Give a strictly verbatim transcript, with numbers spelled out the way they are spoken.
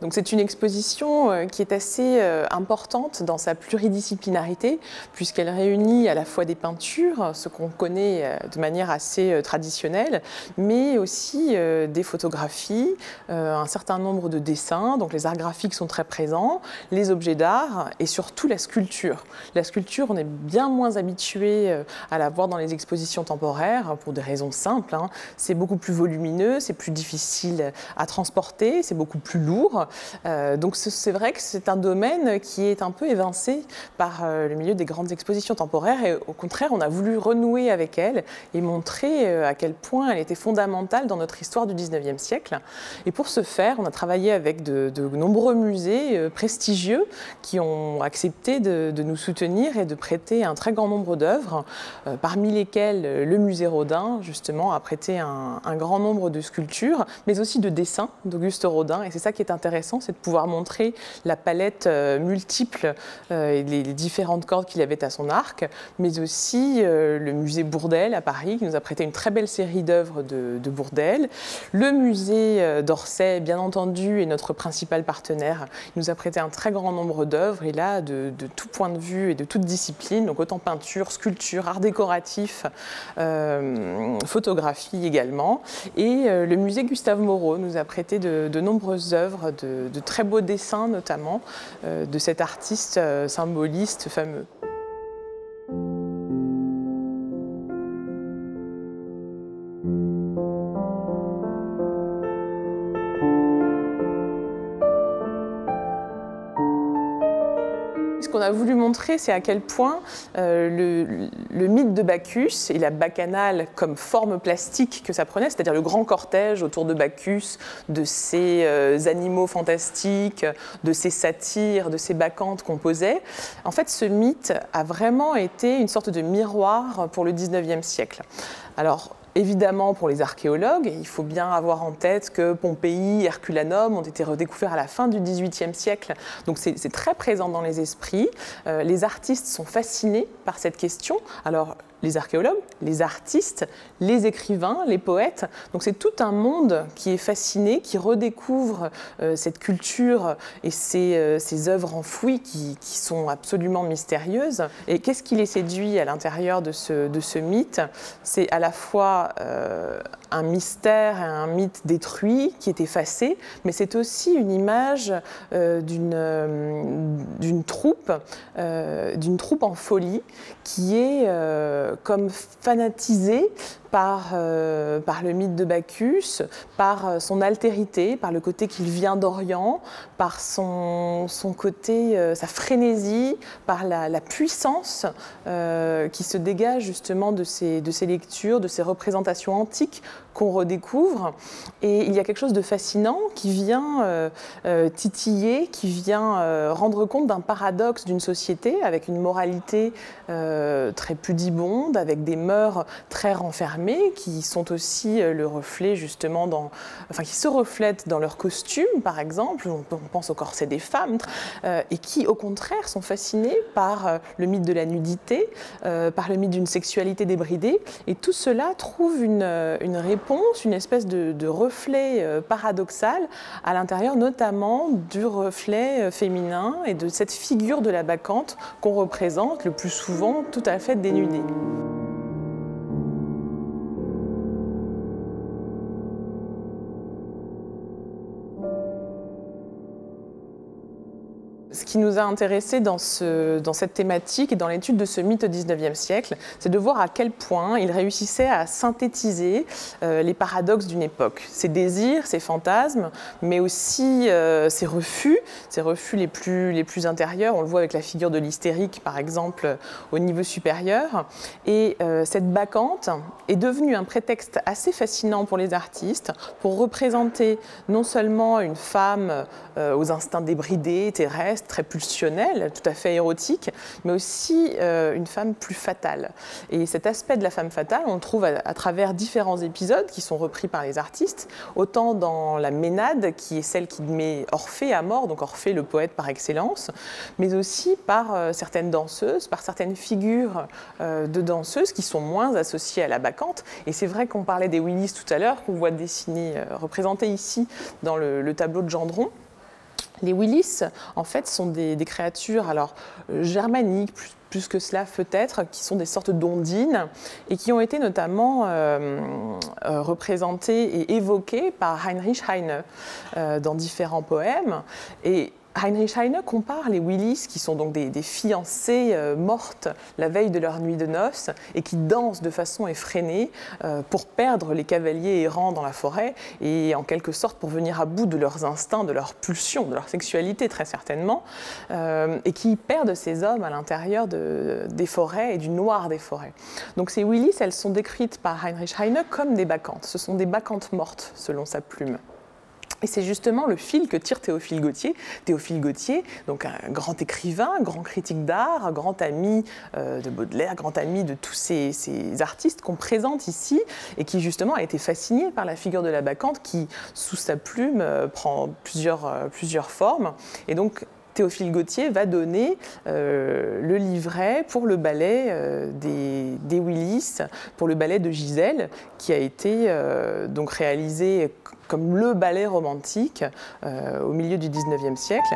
Donc c'est une exposition qui est assez importante dans sa pluridisciplinarité, puisqu'elle réunit à la fois des peintures, ce qu'on connaît de manière assez traditionnelle, mais aussi des photographies, un certain nombre de dessins, donc les arts graphiques sont très présents, les objets d'art et surtout la sculpture. La sculpture, on est bien moins habitué à la voir dans les expositions temporaires, pour des raisons simples, hein. C'est beaucoup plus volumineux, c'est plus difficile à transporter, c'est beaucoup plus lourd. Euh, donc c'est vrai que c'est un domaine qui est un peu évincé par euh, le milieu des grandes expositions temporaires et au contraire on a voulu renouer avec elle et montrer euh, à quel point elle était fondamentale dans notre histoire du dix-neuvième siècle. Et pour ce faire, on a travaillé avec de, de nombreux musées euh, prestigieux qui ont accepté de, de nous soutenir et de prêter un très grand nombre d'œuvres, euh, parmi lesquelles euh, le musée Rodin justement a prêté un, un grand nombre de sculptures mais aussi de dessins d'Auguste Rodin, et c'est ça qui est intéressant, c'est de pouvoir montrer la palette euh, multiple euh, et les, les différentes cordes qu'il avait à son arc, mais aussi euh, le musée Bourdelle à Paris qui nous a prêté une très belle série d'œuvres de, de Bourdelle, le musée euh, d'Orsay bien entendu est notre principal partenaire, il nous a prêté un très grand nombre d'œuvres et là de, de tout point de vue et de toute discipline, donc autant peinture, sculpture, art décoratif, euh, photographie également, et euh, le musée Gustave Moreau nous a prêté de, de nombreuses œuvres de De, de très beaux dessins notamment euh, de cet artiste euh, symboliste fameux. Ce qu'on a voulu montrer, c'est à quel point euh, le, le mythe de Bacchus et la bacchanale comme forme plastique que ça prenait, c'est-à-dire le grand cortège autour de Bacchus, de ses euh, animaux fantastiques, de ses satires, de ses bacchantes qu'on posait, en fait ce mythe a vraiment été une sorte de miroir pour le dix-neuvième siècle. Alors, évidemment, pour les archéologues, il faut bien avoir en tête que Pompéi, Herculanum ont été redécouverts à la fin du dix-huitième siècle. Donc c'est très présent dans les esprits. Euh, les artistes sont fascinés par cette question. Alors, les archéologues, les artistes, les écrivains, les poètes. Donc c'est tout un monde qui est fasciné, qui redécouvre euh, cette culture et ces, euh, ces œuvres enfouies qui, qui sont absolument mystérieuses. Et qu'est-ce qui les séduit à l'intérieur de ce, de ce mythe? C'est à la fois euh, un mystère, un mythe détruit qui est effacé, mais c'est aussi une image euh, d'une euh, d'une troupe, euh, d'une troupe en folie qui est euh, comme fanatisé par, euh, par le mythe de Bacchus, par son altérité, par le côté qu'il vient d'Orient, par son, son côté, euh, sa frénésie, par la, la puissance euh, qui se dégage justement de ces, de ces lectures, de ces représentations antiques qu'on redécouvre. Et il y a quelque chose de fascinant qui vient euh, euh, titiller, qui vient euh, rendre compte d'un paradoxe d'une société avec une moralité euh, très pudibonde, avec des mœurs très renfermées, qui sont aussi le reflet justement dans, enfin qui se reflètent dans leurs costumes par exemple, on pense au corset des femmes, euh, et qui au contraire sont fascinés par le mythe de la nudité, euh, par le mythe d'une sexualité débridée, et tout cela trouve une, une réponse, une espèce de, de reflet euh, paradoxal à l'intérieur notamment du reflet euh, féminin et de cette figure de la bacchante qu'on représente le plus souvent tout à fait dénudée. Ce qui nous a intéressés dans, ce, dans cette thématique et dans l'étude de ce mythe au dix-neuvième siècle, c'est de voir à quel point il réussissait à synthétiser euh, les paradoxes d'une époque. Ses désirs, ses fantasmes, mais aussi euh, ses refus, ses refus les plus, les plus intérieurs. On le voit avec la figure de l'hystérique, par exemple, au niveau supérieur. Et euh, cette bacchante est devenue un prétexte assez fascinant pour les artistes pour représenter non seulement une femme euh, aux instincts débridés, terrestres, très pulsionnelle, tout à fait érotique, mais aussi euh, une femme plus fatale. Et cet aspect de la femme fatale, on le trouve à, à travers différents épisodes qui sont repris par les artistes, autant dans la Ménade, qui est celle qui met Orphée à mort, donc Orphée le poète par excellence, mais aussi par euh, certaines danseuses, par certaines figures euh, de danseuses qui sont moins associées à la bacchante. Et c'est vrai qu'on parlait des Willis tout à l'heure, qu'on voit dessiner, euh, représentés ici dans le, le tableau de Gendron. Les Willis, en fait, sont des, des créatures alors, germaniques, plus, plus que cela peut-être, qui sont des sortes d'ondines et qui ont été notamment euh, euh, représentées et évoquées par Heinrich Heine euh, dans différents poèmes. Et Heinrich Heine compare les Willis, qui sont donc des, des fiancées euh, mortes la veille de leur nuit de noces et qui dansent de façon effrénée euh, pour perdre les cavaliers errants dans la forêt et en quelque sorte pour venir à bout de leurs instincts, de leurs pulsions, de leur sexualité très certainement, euh, et qui perdent ces hommes à l'intérieur de, des forêts et du noir des forêts. Donc ces Willis, elles sont décrites par Heinrich Heine comme des bacchantes. Ce sont des bacchantes mortes selon sa plume. Et c'est justement le fil que tire Théophile Gautier. Théophile Gautier, donc un grand écrivain, grand critique d'art, grand ami de Baudelaire, grand ami de tous ces, ces artistes qu'on présente ici et qui justement a été fasciné par la figure de la bacchante qui, sous sa plume, prend plusieurs, plusieurs formes. Et donc, Théophile Gautier va donner euh, le livret pour le ballet euh, des, des Willis, pour le ballet de Giselle, qui a été euh, donc réalisé comme le ballet romantique euh, au milieu du dix-neuvième siècle.